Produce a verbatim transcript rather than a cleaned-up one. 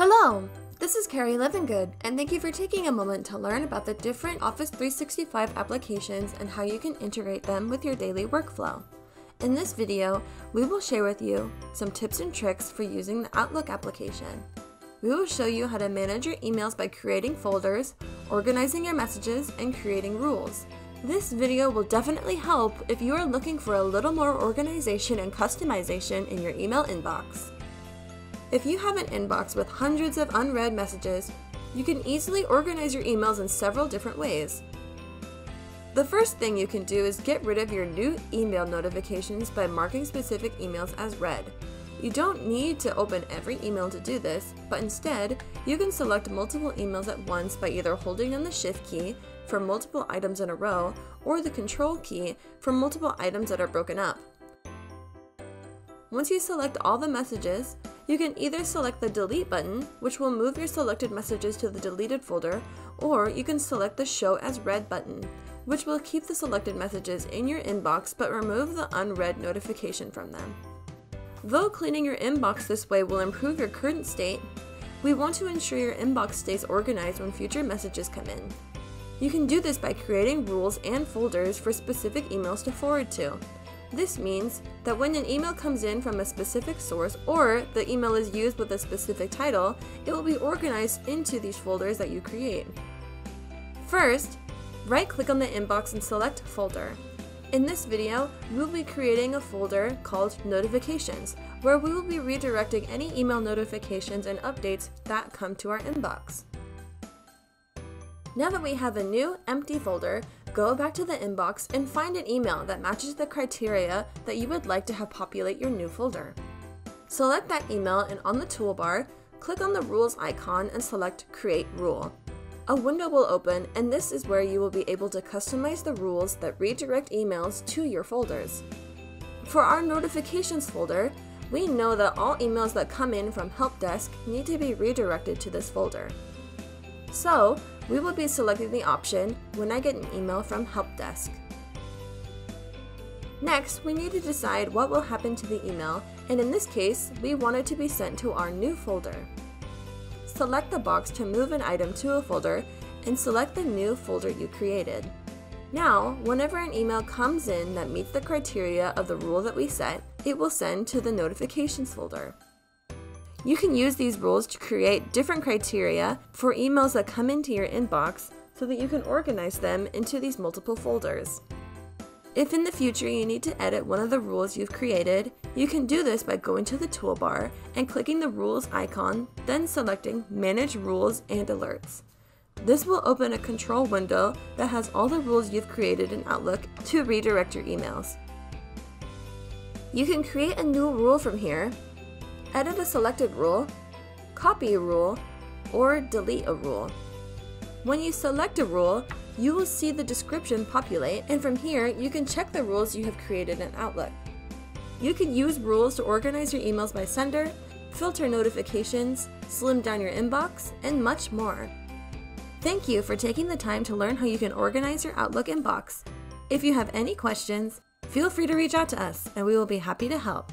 Hello, this is Carrie Levingood, and thank you for taking a moment to learn about the different Office three sixty-five applications and how you can integrate them with your daily workflow. In this video, we will share with you some tips and tricks for using the Outlook application. We will show you how to manage your emails by creating folders, organizing your messages, and creating rules. This video will definitely help if you are looking for a little more organization and customization in your email inbox. If you have an inbox with hundreds of unread messages, you can easily organize your emails in several different ways. The first thing you can do is get rid of your new email notifications by marking specific emails as read. You don't need to open every email to do this, but instead, you can select multiple emails at once by either holding down the Shift key for multiple items in a row or the Control key for multiple items that are broken up. Once you select all the messages, you can either select the Delete button, which will move your selected messages to the deleted folder, or you can select the Show as Read button, which will keep the selected messages in your inbox but remove the unread notification from them. Though cleaning your inbox this way will improve your current state, we want to ensure your inbox stays organized when future messages come in. You can do this by creating rules and folders for specific emails to forward to. This means that when an email comes in from a specific source or the email is used with a specific title, it will be organized into these folders that you create. First, right-click on the inbox and select Folder. In this video, we will be creating a folder called Notifications, where we will be redirecting any email notifications and updates that come to our inbox. Now that we have a new, empty folder, go back to the inbox and find an email that matches the criteria that you would like to have populate your new folder. Select that email and on the toolbar, click on the Rules icon and select Create Rule. A window will open, and this is where you will be able to customize the rules that redirect emails to your folders. For our Notifications folder, we know that all emails that come in from Help Desk need to be redirected to this folder. So, we will be selecting the option, When I Get an Email from Help Desk. Next, we need to decide what will happen to the email, and in this case, we want it to be sent to our new folder. Select the box to move an item to a folder, and select the new folder you created. Now, whenever an email comes in that meets the criteria of the rule that we set, it will send to the Notifications folder. You can use these rules to create different criteria for emails that come into your inbox so that you can organize them into these multiple folders. If in the future you need to edit one of the rules you've created, you can do this by going to the toolbar and clicking the Rules icon, then selecting Manage Rules and Alerts. This will open a control window that has all the rules you've created in Outlook to redirect your emails. You can create a new rule from here, edit a selected rule, copy a rule, or delete a rule. When you select a rule, you will see the description populate, and from here, you can check the rules you have created in Outlook. You can use rules to organize your emails by sender, filter notifications, slim down your inbox, and much more. Thank you for taking the time to learn how you can organize your Outlook inbox. If you have any questions, feel free to reach out to us, and we will be happy to help.